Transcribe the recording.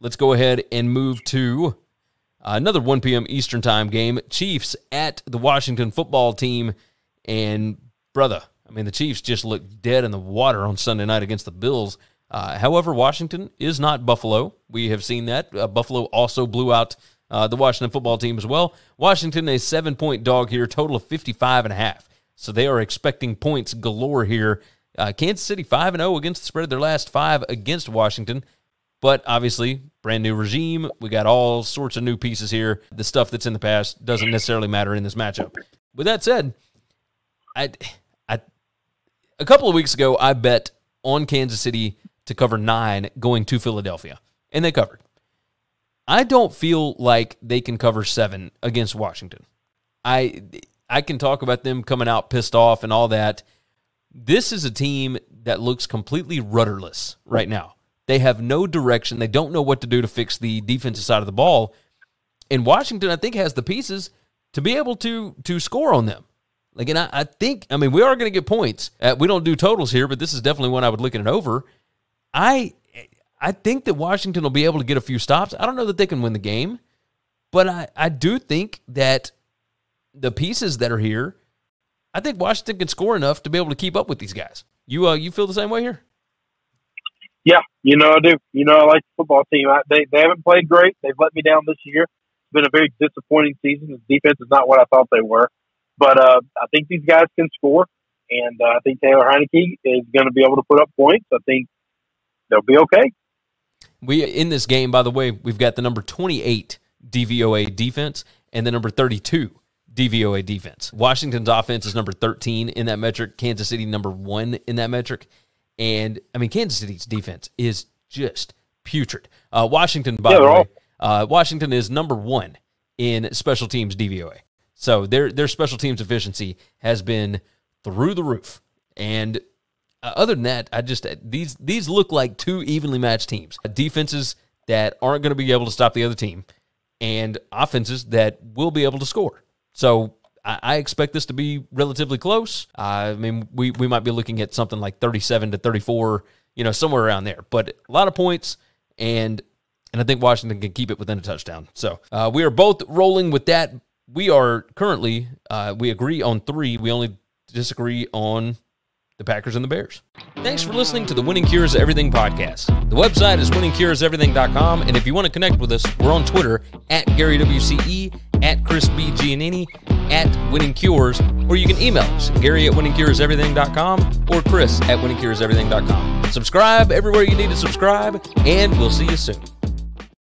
let's go ahead and move to another 1 p.m. Eastern time game, Chiefs at the Washington Football Team. And, brother, I mean, the Chiefs just looked dead in the water on Sunday night against the Bills. However, Washington is not Buffalo. We have seen that. Buffalo also blew out the Washington Football Team as well. Washington, a 7-point dog here, total of 55.5. So they are expecting points galore here. Kansas City 5-0 against the spread, their last 5 against Washington. But obviously, brand new regime. We got all sorts of new pieces here. The stuff that's in the past doesn't necessarily matter in this matchup. With that said, a couple of weeks ago, I bet on Kansas City to cover 9 going to Philadelphia, and they covered. I don't feel like they can cover 7 against Washington. I can talk about them coming out pissed off and all that. This is a team that looks completely rudderless right now. They have no direction. They don't know what to do to fix the defensive side of the ball. And Washington, I think, has the pieces to be able to score on them. Like, and I think, I mean, we are going to get points. We don't do totals here, but this is definitely one I would look at it over. I think that Washington will be able to get a few stops. I don't know that they can win the game, but I do think that the pieces that are here, I think Washington can score enough to be able to keep up with these guys. You feel the same way here? Yeah, I do. I like the football team. They haven't played great. They've let me down this year. It's been a very disappointing season. The defense is not what I thought they were. But I think these guys can score, and I think Taylor Heinicke is going to be able to put up points. I think they'll be okay. We in this game, by the way, we've got the number 28 DVOA defense and the number 32 DVOA defense. Washington's offense is number 13 in that metric. Kansas City number 1 in that metric. And, I mean, Kansas City's defense is just putrid. Washington, by the way, Washington is number 1 in special teams DVOA. So their special teams efficiency has been through the roof. And other than that, these look like 2 evenly matched teams. Defenses that aren't going to be able to stop the other team and offenses that will be able to score. So I expect this to be relatively close. I mean, we might be looking at something like 37 to 34, somewhere around there. But a lot of points, and I think Washington can keep it within a touchdown. So we are both rolling with that. We are currently, we agree on 3. We only disagree on the Packers and the Bears. Thanks for listening to the Winning Cures Everything podcast. The website is winningcureseverything.com, and if you want to connect with us, we're on Twitter at Gary WCE, at Chris B. Giannini, at Winning Cures, or you can email us, Gary at winningcureseverything.com or Chris at winningcureseverything.com. Subscribe everywhere you need to subscribe, and we'll see you soon.